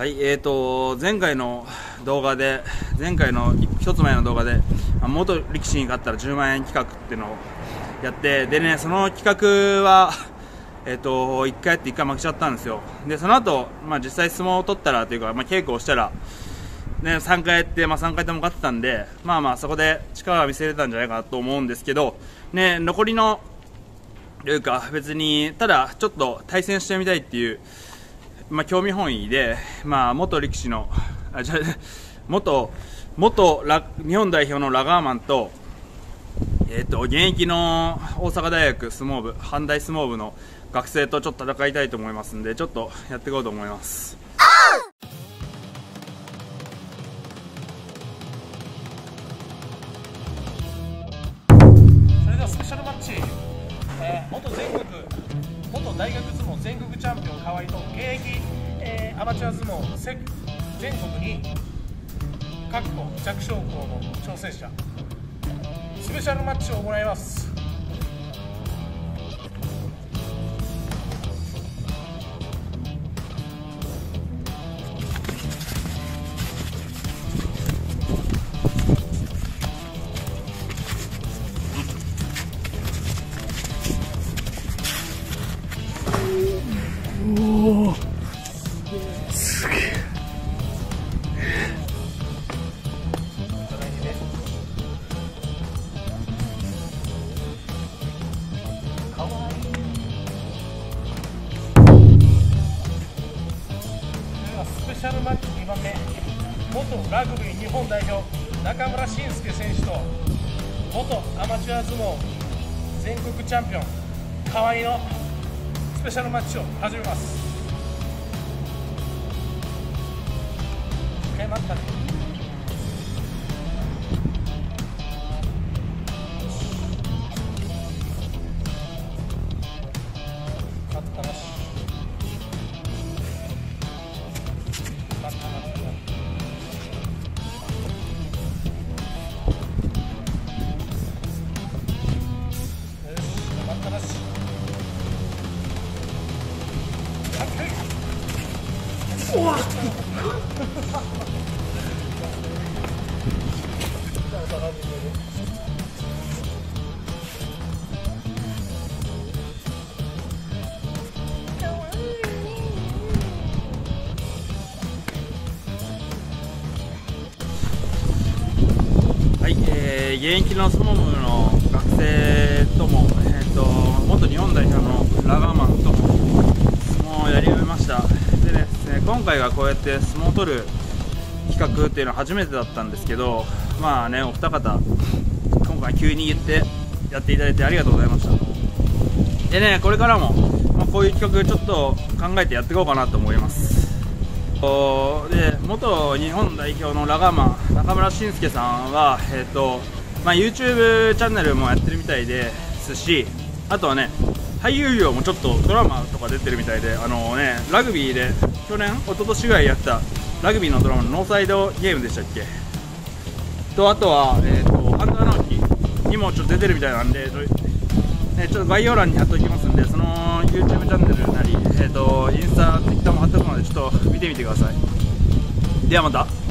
はい、前回の1つ前の動画で元力士に勝ったら10万円企画っていうのをやって、でね、その企画は1回やって1回負けちゃったんですよ。でその後、実際相撲を取ったらというか、稽古をしたら、ね、3回やって、3回とも勝ってたんで、そこで力を見せれたんじゃないかなと思うんですけど、ね、残りのというか別にただちょっと対戦してみたいっていう、興味本位で、元力士の元日本代表のラガーマンと、現役の大阪大学相撲部、阪大相撲部の学生とちょっと戦いたいと思いますんで、ちょっとやっていこうと思います。それではスペシャルマッチ、元大学相撲全国チャンピオン河合と現役、アマチュア相撲全国に各校弱小校の挑戦者、スペシャルマッチを行います。スペシャルマッチ2番目、元ラグビー日本代表中村慎介選手と元アマチュア相撲全国チャンピオン河合のスペシャルマッチを始めます。1回待ったね。はい、現役の相撲部の学生とも、元日本代表のラガーマンとも相撲をやり終えました。でね、今回がこうやって相撲を取る企画っていうのは初めてだったんですけど、お二方今回急に言ってやっていただいてありがとうございました。でね、これからも、こういう企画ちょっと考えてやっていこうかなと思います。で元日本代表のラガーマン中村慎介さんは、YouTube チャンネルもやってるみたいですし、あとはね、俳優業もちょっとドラマとか出てるみたいで、ラグビーで去年一昨年ぐらいやったラグビーのドラマのノーサイドゲームでしたっけと、あとは、アンダーナウキにもちょっと出てるみたいなんで、ちょっと概要欄に貼っておきますんで、その YouTube チャンネルなり、インスタ、Twitter も貼っておくので、ちょっと見てみてください。ではまた。